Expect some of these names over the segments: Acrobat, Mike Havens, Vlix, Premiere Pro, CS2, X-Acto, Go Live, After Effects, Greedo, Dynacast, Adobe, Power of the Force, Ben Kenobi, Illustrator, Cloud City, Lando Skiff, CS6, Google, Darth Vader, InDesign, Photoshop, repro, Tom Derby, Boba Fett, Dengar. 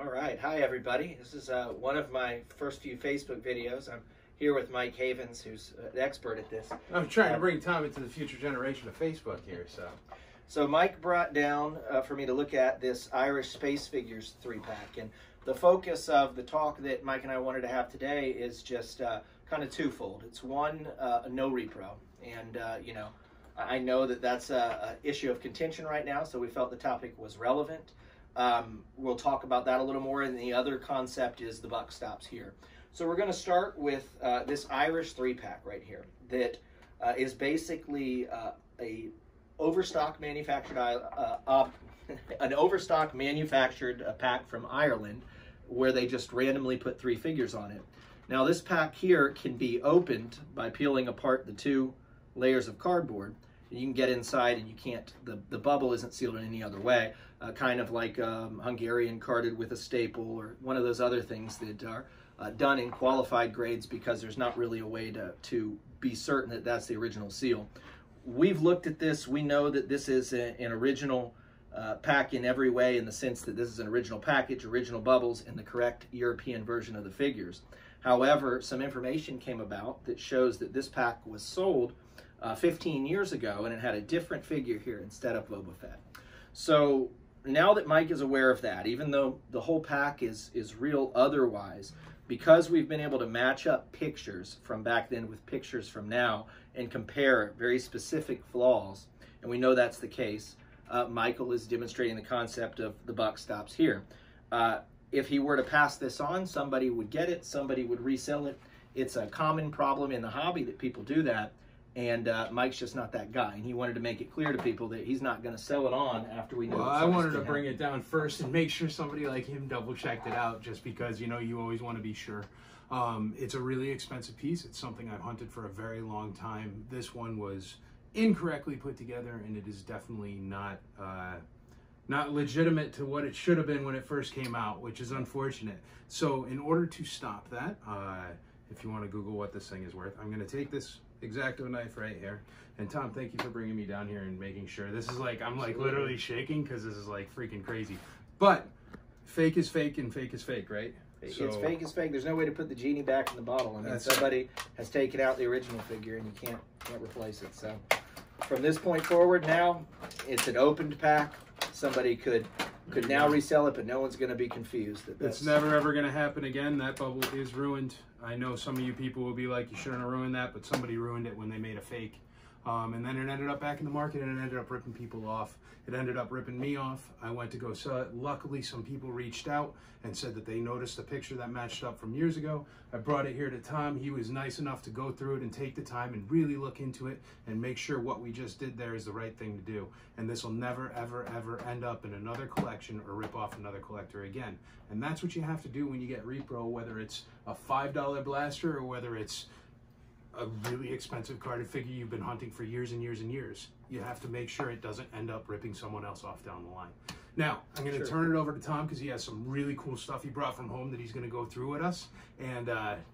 All right, hi everybody. This is one of my first few Facebook videos. I'm here with Mike Havens, who's an expert at this. I'm trying to bring Tom into the future generation of Facebook here, so. So Mike brought down for me to look at this Irish Space Figures 3-pack, and the focus of the talk that Mike and I wanted to have today is just kind of twofold. It's one, no repro, and you know, I know that that's an issue of contention right now, so we felt the topic was relevant. We'll talk about that a little more, and the other concept is the buck stops here. So we're going to start with this Irish 3-pack right here that is basically an overstock manufactured pack from Ireland where they just randomly put three figures on it. Now this pack here can be opened by peeling apart the two layers of cardboard. You can get inside, and you can't, the bubble isn't sealed in any other way, kind of like Hungarian carded with a staple or one of those other things that are done in qualified grades because there's not really a way to be certain that that's the original seal. We've looked at this. We know that this is an original pack in every way, in the sense that this is an original package, original bubbles, and the correct European version of the figures. However, some information came about that shows that this pack was sold 15 years ago, and it had a different figure here instead of Boba Fett. So now that Mike is aware of that, even though the whole pack is real otherwise, because we've been able to match up pictures from back then with pictures from now and compare very specific flaws, and we know that's the case, Michael is demonstrating the concept of the buck stops here. If he were to pass this on, somebody would get it, somebody would resell it. It's a common problem in the hobby that people do that. And Mike's just not that guy, and he wanted to make it clear to people that he's not going to sell it on after we know. Well, I wanted to bring it down first and make sure somebody like him double-checked it out, just because, you know, you always want to be sure. It's a really expensive piece. It's something I've hunted for a very long time. This one was incorrectly put together, and it is definitely not not legitimate to what it should have been when it first came out, which is unfortunate. So in order to stop that, if you want to Google what this thing is worth, I'm going to take this X-Acto knife right here, and Tom, thank you for bringing me down here and making sure. This is like, I'm like literally shaking because this is like freaking crazy. But fake is fake and fake is fake, right? So it's fake is fake. There's no way to put the genie back in the bottle. I mean, somebody has taken out the original figure, and you can't replace it. So from this point forward, now it's an opened pack. Somebody could now resell it, but no one's going to be confused. It's never ever going to happen again. That bubble is ruined. I know some of you people will be like, you shouldn't have ruined that, but somebody ruined it when they made a fake. And then it ended up back in the market, and it ended up ripping people off. It ended up ripping me off. I went to go sell it. Luckily, some people reached out and said that they noticed a picture that matched up from years ago. I brought it here to Tom. He was nice enough to go through it and take the time and really look into it and make sure what we just did there is the right thing to do. And this will never, ever, ever end up in another collection or rip off another collector again. And that's what you have to do when you get repro, whether it's a $5 blaster or whether it's a really expensive carded figure you've been hunting for years and years and years. You have to make sure it doesn't end up ripping someone else off down the line. Now, I'm going to turn it over to Tom because he has some really cool stuff he brought from home that he's going to go through with us. And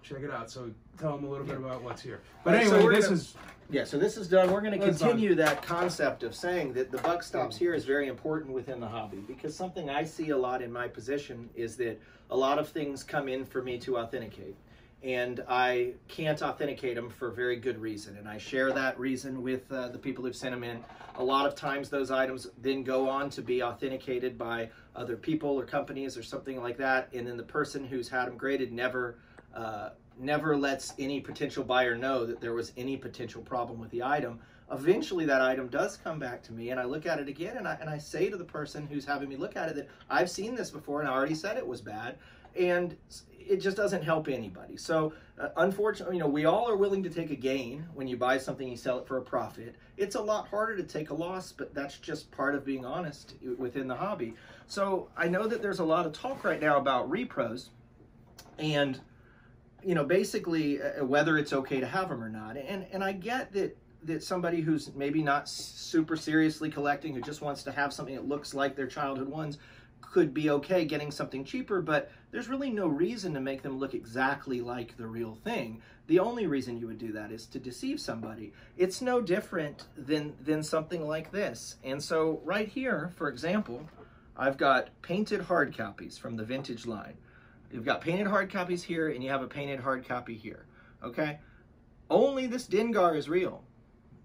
check it out. So tell him a little bit about what's here. But anyway, so this is done. We're going to continue that concept of saying that the buck stops here is very important within the hobby, because something I see a lot in my position is that a lot of things come in for me to authenticate. And I can't authenticate them for very good reason. And I share that reason with the people who've sent them in. A lot of times those items then go on to be authenticated by other people or companies or something like that. And then the person who's had them graded never lets any potential buyer know that there was any potential problem with the item. Eventually that item does come back to me, and I look at it again, and I say to the person who's having me look at it that I've seen this before and I already said it was bad. And it just doesn't help anybody. So unfortunately, you know, we all are willing to take a gain when you buy something, you sell it for a profit. It's a lot harder to take a loss, but that's just part of being honest within the hobby. So I know that there's a lot of talk right now about repros and, you know, basically whether it's okay to have them or not. And I get that somebody who's maybe not super seriously collecting, who just wants to have something that looks like their childhood ones, could be okay getting something cheaper, but there's really no reason to make them look exactly like the real thing. The only reason you would do that is to deceive somebody. It's no different than something like this. And so right here, for example, I've got painted hard copies from the vintage line. You've got painted hard copies here, and you have a painted hard copy here, okay? Only this Dengar is real.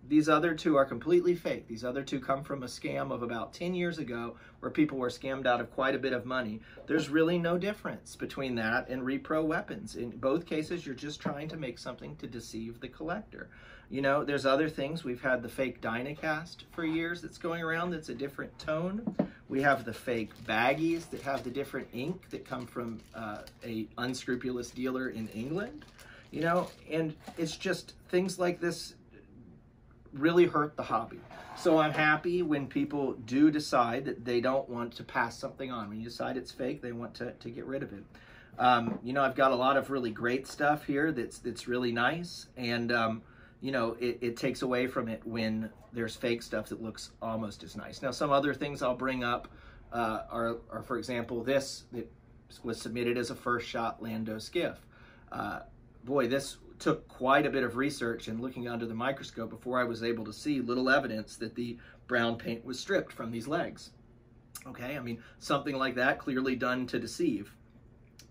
These other two are completely fake. These other two come from a scam of about 10 years ago where people were scammed out of quite a bit of money. There's really no difference between that and repro weapons. In both cases, you're just trying to make something to deceive the collector. You know, there's other things. We've had the fake Dynacast for years that's going around that's a different tone. We have the fake baggies that have the different ink that come from a unscrupulous dealer in England. You know, and it's just things like this really hurt the hobby. So I'm happy when people do decide that they don't want to pass something on. When you decide it's fake, they want to get rid of it. You know, I've got a lot of really great stuff here that's really nice. And, you know, it takes away from it when there's fake stuff that looks almost as nice. Now, some other things I'll bring up are, for example, this that was submitted as a first shot Lando Skiff. Boy, this took quite a bit of research and looking under the microscope before I was able to see little evidence that the brown paint was stripped from these legs. Okay, I mean, something like that clearly done to deceive.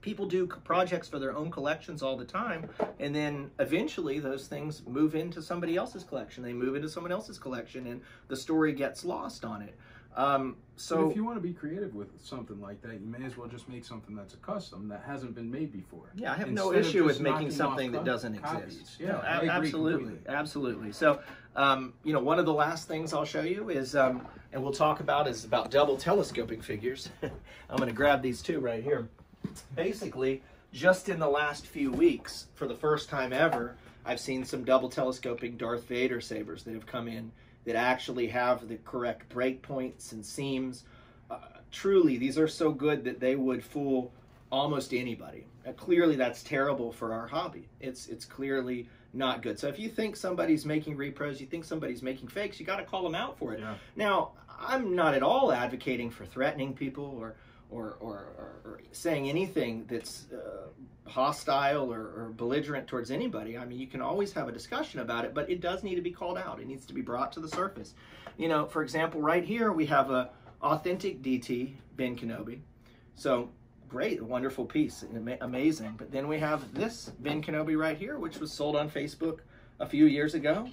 People do projects for their own collections all the time, and then eventually those things move into somebody else's collection. They move into someone else's collection, and the story gets lost on it. So if you want to be creative with something like that, you may as well just make something that's a custom that hasn't been made before. Yeah, I have no issue with making something that doesn't exist. Yeah, no, absolutely, absolutely. So, you know, one of the last things I'll show you is, and we'll talk about, is about double telescoping figures. I'm going to grab these two right here. Basically, just in the last few weeks, for the first time ever, I've seen some double telescoping Darth Vader sabers that have come in that actually have the correct break points and seams. Truly, these are so good that they would fool almost anybody. Clearly, that's terrible for our hobby. It's clearly not good. So if you think somebody's making repros, you think somebody's making fakes, you got to call them out for it. Yeah. Now, I'm not at all advocating for threatening people or saying anything that's hostile or belligerent towards anybody. I mean, you can always have a discussion about it, but it does need to be called out. It needs to be brought to the surface. You know, for example, right here we have a authentic DT, Ben Kenobi. So great, a wonderful piece, amazing. But then we have this Ben Kenobi right here, which was sold on Facebook a few years ago.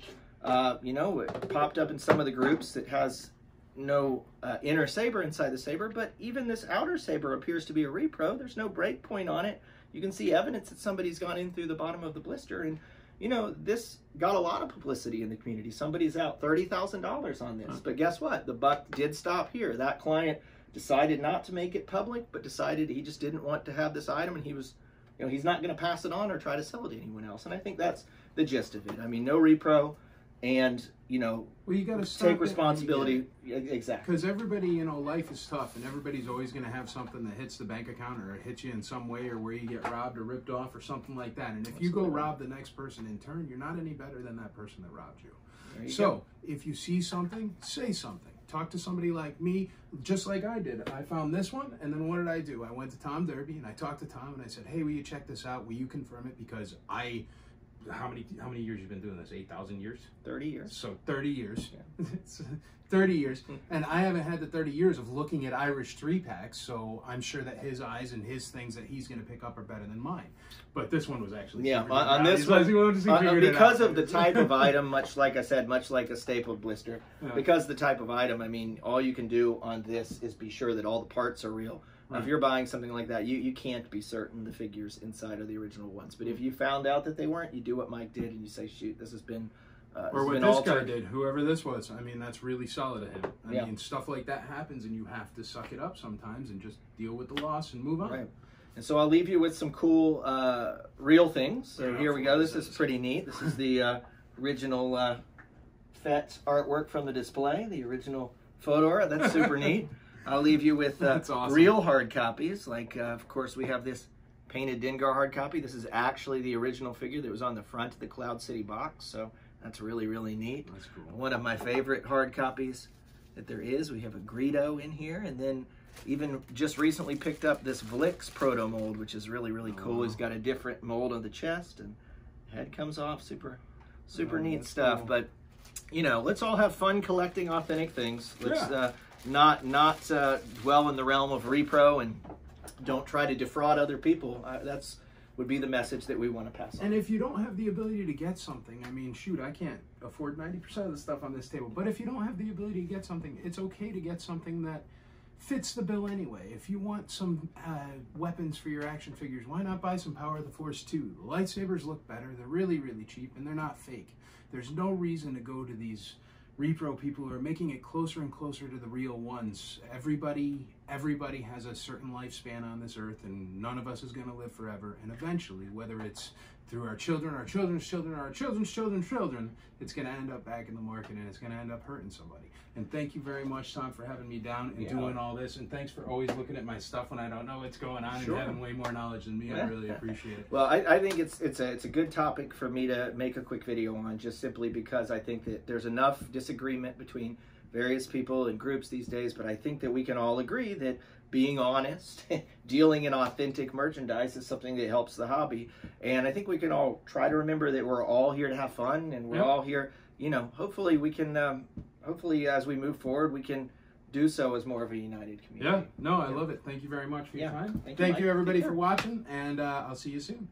You know, it popped up in some of the groups that has no inner saber inside the saber, but even this outer saber appears to be a repro. There's no break point on it. You can see evidence that somebody's gone in through the bottom of the blister, and you know, this got a lot of publicity in the community. Somebody's out $30,000 on this, but guess what? The buck did stop here. That client decided not to make it public, but decided he just didn't want to have this item, and he was, you know, he's not going to pass it on or try to sell it to anyone else. And I think that's the gist of it. I mean, no repro. And, you know, well, you gotta take responsibility. Exactly. Because everybody, you know, life is tough, and everybody's always going to have something that hits the bank account or it hits you in some way, or where you get robbed or ripped off or something like that. And if you go rob the next person in turn, you're not any better than that person that robbed you. So if you see something, say something. Talk to somebody like me, just like I did. I found this one, and then what did I do? I went to Tom Derby, and I talked to Tom, and I said, hey, will you check this out? Will you confirm it? Because I... How many years you've been doing this? 8,000 years? 30 years. So 30 years. Yeah. 30 years. And I haven't had the 30 years of looking at Irish 3-packs, so I'm sure that his eyes and his things that he's going to pick up are better than mine. But this one was actually... Yeah, on this one, because of the type of item, much like I said, much like a stapled blister, yeah. Because the type of item, I mean, all you can do on this is be sure that all the parts are real. Right. If you're buying something like that, you can't be certain the figures inside are the original ones. But if you found out that they weren't, you do what Mike did and you say, shoot, this has been or what this guy did, whoever this was. I mean, that's really solid of him. I mean, stuff like that happens, and you have to suck it up sometimes and just deal with the loss and move on. Right. And so I'll leave you with some cool real things. So here we go. This is pretty neat. This is the original Fett artwork from the display, the original Fodor. That's super neat. I'll leave you with real hard copies. Like, of course, we have this painted Dengar hard copy. This is actually the original figure that was on the front of the Cloud City box. So that's really, really neat. That's cool. One of my favorite hard copies that there is. We have a Greedo in here. And then even just recently picked up this Vlix proto mold, which is really, really cool. He's got a different mold on the chest, and head comes off. Super, super neat stuff. Cool. But, you know, let's all have fun collecting authentic things. Let's... not dwell in the realm of repro, and don't try to defraud other people. That's would be the message that we want to pass on. And if you don't have the ability to get something, I mean, shoot, I can't afford 90% of the stuff on this table, but if you don't have the ability to get something, it's okay to get something that fits the bill anyway. If you want some weapons for your action figures, why not buy some Power of the Force 2? The lightsabers look better, they're really, really cheap, and they're not fake. There's no reason to go to these repro people who are making it closer and closer to the real ones. Everybody has a certain lifespan on this earth, and none of us is going to live forever, and eventually, whether it's through our children, our children's children, our children's children's children, it's going to end up back in the market, and it's going to end up hurting somebody. And thank you very much, Tom, for having me down and doing all this, and thanks for always looking at my stuff when I don't know what's going on and having way more knowledge than me. I really appreciate it. Well, I think it's a good topic for me to make a quick video on, just simply because I think that there's enough disagreement between various people and groups these days, but I think that we can all agree that being honest, dealing in authentic merchandise is something that helps the hobby. And I think we can all try to remember that we're all here to have fun, and we're all here, you know, hopefully we can, hopefully as we move forward, we can do so as more of a united community. Yeah, no, I love it. Thank you very much for your time. Thank you, everybody, for watching, and I'll see you soon.